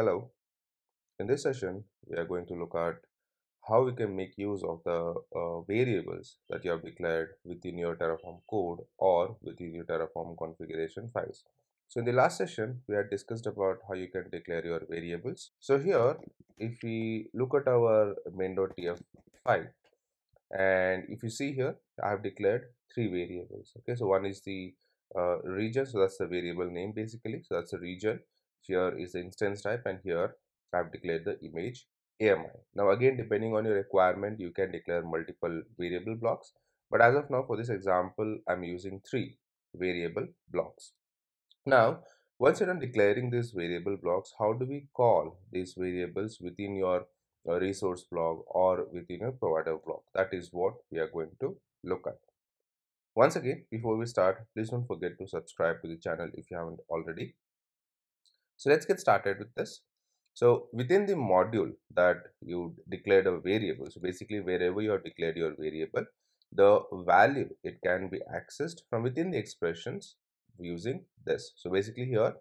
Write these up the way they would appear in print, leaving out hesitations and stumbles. Hello, in this session we are going to look at how we can make use of the variables that you have declared within your Terraform code or within your Terraform configuration files. So in the last session we had discussed about how you can declare your variables. So here if we look at our main.tf file, and if you see here I have declared three variables. Okay, so one is the region, so that's the variable name basically, so that's the region. Here is the instance type, and here I have declared the image AMI. Now again, depending on your requirement you can declare multiple variable blocks, but as of now for this example I'm using three variable blocks. Now once you're done declaring these variable blocks, how do we call these variables within your resource block or within your provider block? That is what we are going to look at. Once again, before we start, please don't forget to subscribe to the channel if you haven't already. So let's get started with this. So within the module that you declared a variable, so basically wherever you have declared your variable, the value it can be accessed from within the expressions using this. So basically here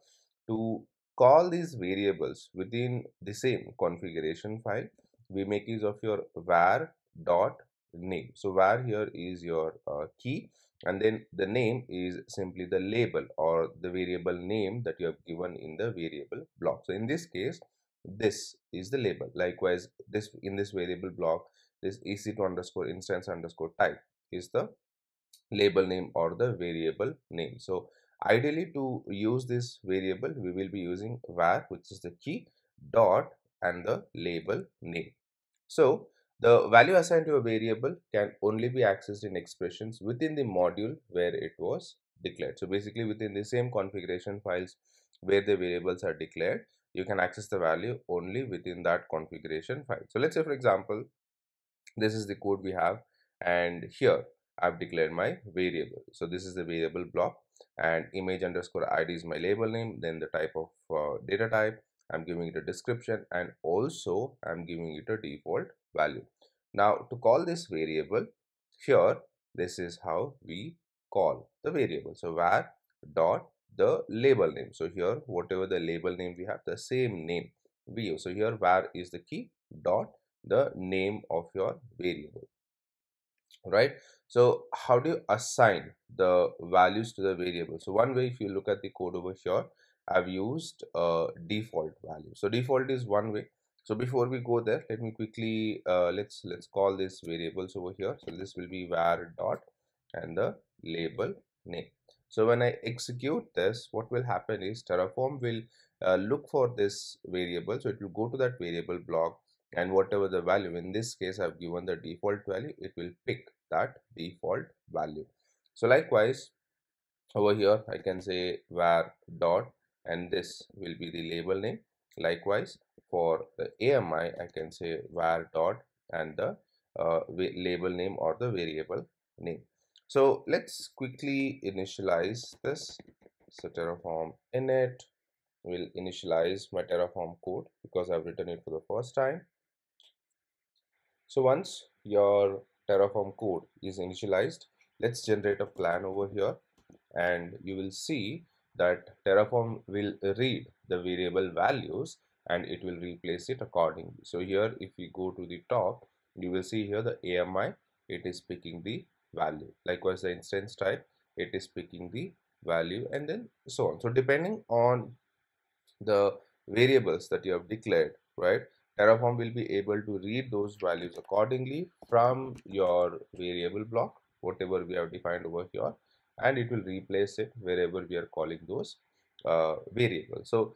to call these variables within the same configuration file, we make use of your var.name. So var here is your key, and then the name is simply the label or the variable name that you have given in the variable block. So in this case this is the label. Likewise, this in this variable block, this ec2_instance_type is the label name or the variable name. So ideally to use this variable we will be using var, which is the key, dot, and the label name. So the value assigned to a variable can only be accessed in expressions within the module where it was declared. So basically within the same configuration files where the variables are declared, you can access the value only within that configuration file. So let's say for example this is the code we have, and here I've declared my variable. So this is the variable block, and image_ID is my label name, then the type of data type, I'm giving it a description, and also I'm giving it a default value. Now to call this variable here, this is how we call the variable. So var dot the label name. So here whatever the label name we have, the same name we use. So here var is the key, dot, the name of your variable. Right, so how do you assign the values to the variable? So one way, if you look at the code over here, I've used a default value. So default is one way. So before we go there, let me quickly let's call this variables over here. So this will be var dot and the label name. So when I execute this, what will happen is Terraform will look for this variable. So it will go to that variable block, and whatever the value, in this case I've given the default value, it will pick that default value. So likewise over here I can say var dot, and this will be the label name. Likewise for the AMI I can say var dot and the label name or the variable name. So let's quickly initialize this. So Terraform init will initialize my Terraform code because I've written it for the first time. So once your Terraform code is initialized, let's generate a plan over here, and you will see that Terraform will read the variable values and it will replace it accordingly. So here if you go to the top, you will see here the AMI, it is picking the value. Likewise the instance type, it is picking the value, and then so on. So depending on the variables that you have declared, right, Terraform will be able to read those values accordingly from your variable block, whatever we have defined over here, and it will replace it wherever we are calling those variables. So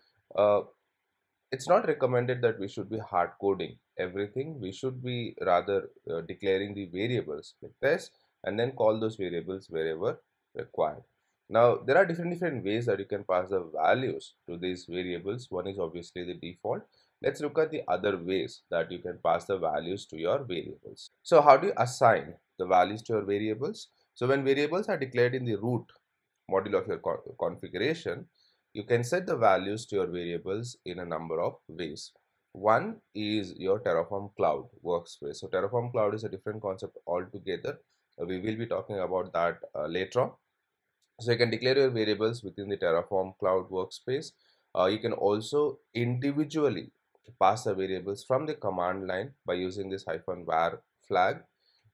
it's not recommended that we should be hard coding everything. We should be rather declaring the variables like this and then call those variables wherever required. Now there are different ways that you can pass the values to these variables. One is obviously the default. Let's look at the other ways that you can pass the values to your variables. So how do you assign the values to your variables? So when variables are declared in the root module of your configuration, you can set the values to your variables in a number of ways. One is your Terraform Cloud workspace. So Terraform Cloud is a different concept altogether. We will be talking about that later on. So you can declare your variables within the Terraform Cloud workspace. You can also individually pass the variables from the command line by using this -var flag.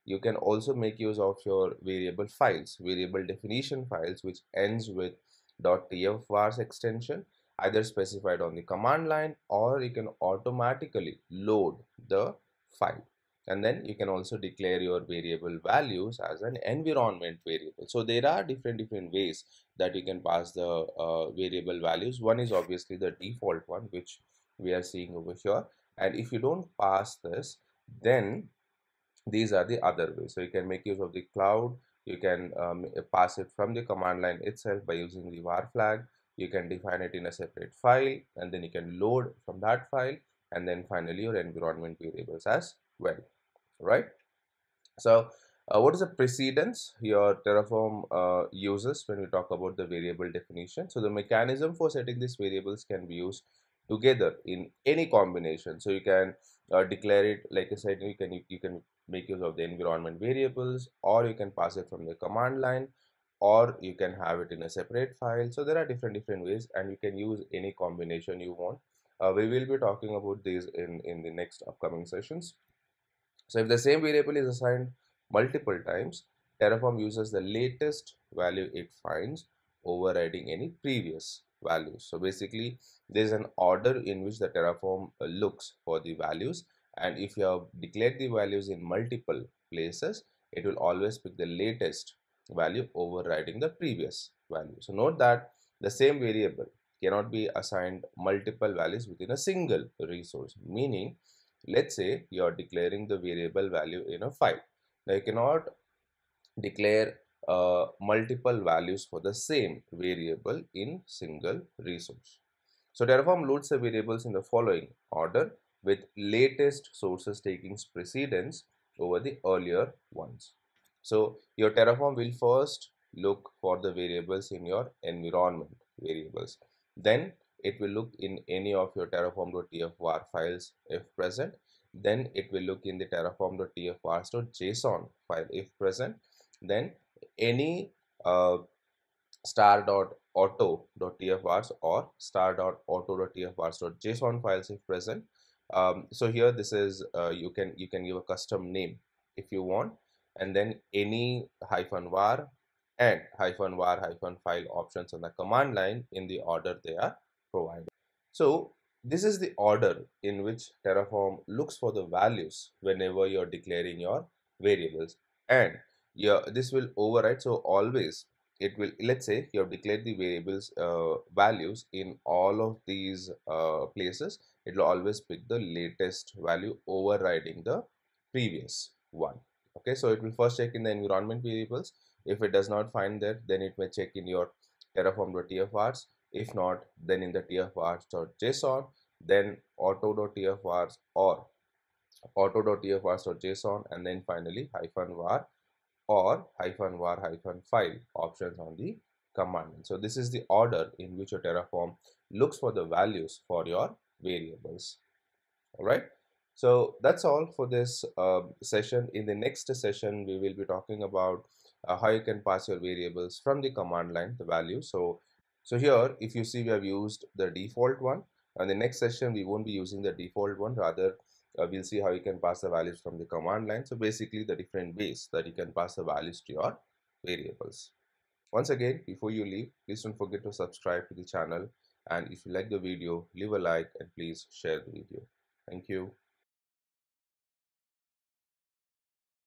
You can also make use of your variable files, variable definition files, which ends with .tfvars extension, either specified on the command line, or you can automatically load the file. And then you can also declare your variable values as an environment variable. So there are different ways that you can pass the variable values. One is obviously the default one, which we are seeing over here. And if you don't pass this, then these are the other ways. So you can make use of the cloud. You can pass it from the command line itself by using the var flag. You can define it in a separate file, and then you can load from that file, and then finally your environment variables as well, right? So what is the precedence your Terraform uses when we talk about the variable definition? So the mechanism for setting these variables can be used together in any combination. So you can declare it, like I said, you can make use of the environment variables, or you can pass it from the command line, or you can have it in a separate file. So there are different ways, and you can use any combination you want. We will be talking about these in the next upcoming sessions. So if the same variable is assigned multiple times, Terraform uses the latest value it finds, overriding any previous values. So basically, there's an order in which the Terraform looks for the values, and if you have declared the values in multiple places, it will always pick the latest value overriding the previous value. So note that the same variable cannot be assigned multiple values within a single resource, meaning, let's say you are declaring the variable value in a file. Now you cannot declare multiple values for the same variable in single resource. So Terraform loads the variables in the following order, with latest sources taking precedence over the earlier ones. So your Terraform will first look for the variables in your environment variables. Then it will look in any of your terraform.tfvar files if present. Then it will look in the terraform.tfvars.json file if present. Then any star.auto.tfvars or star.auto.tfvars.json files if present. So here this is you can give a custom name if you want, and then any -var and -var -file options on the command line in the order they are provided. So this is the order in which Terraform looks for the values whenever you're declaring your variables, and yeah, this will override. So always it will, let's say you have declared the variables values in all of these places, it will always pick the latest value overriding the previous one. Okay, so it will first check in the environment variables. If it does not find that, then it may check in your terraform.tfvars. If not, then in the tfvars.json, then auto.tfvars or auto.tfvars.json, and then finally -var or -var -file options on the command. So this is the order in which your Terraform looks for the values for your variables. All right. So that's all for this session. In the next session, we will be talking about how you can pass your variables from the command line, the value. So here, if you see, we have used the default one. And the next session, we won't be using the default one. Rather, we'll see how you can pass the values from the command line. So basically, the different ways that you can pass the values to your variables. Once again, before you leave, please don't forget to subscribe to the channel. And if you like the video, leave a like and please share the video. Thank you.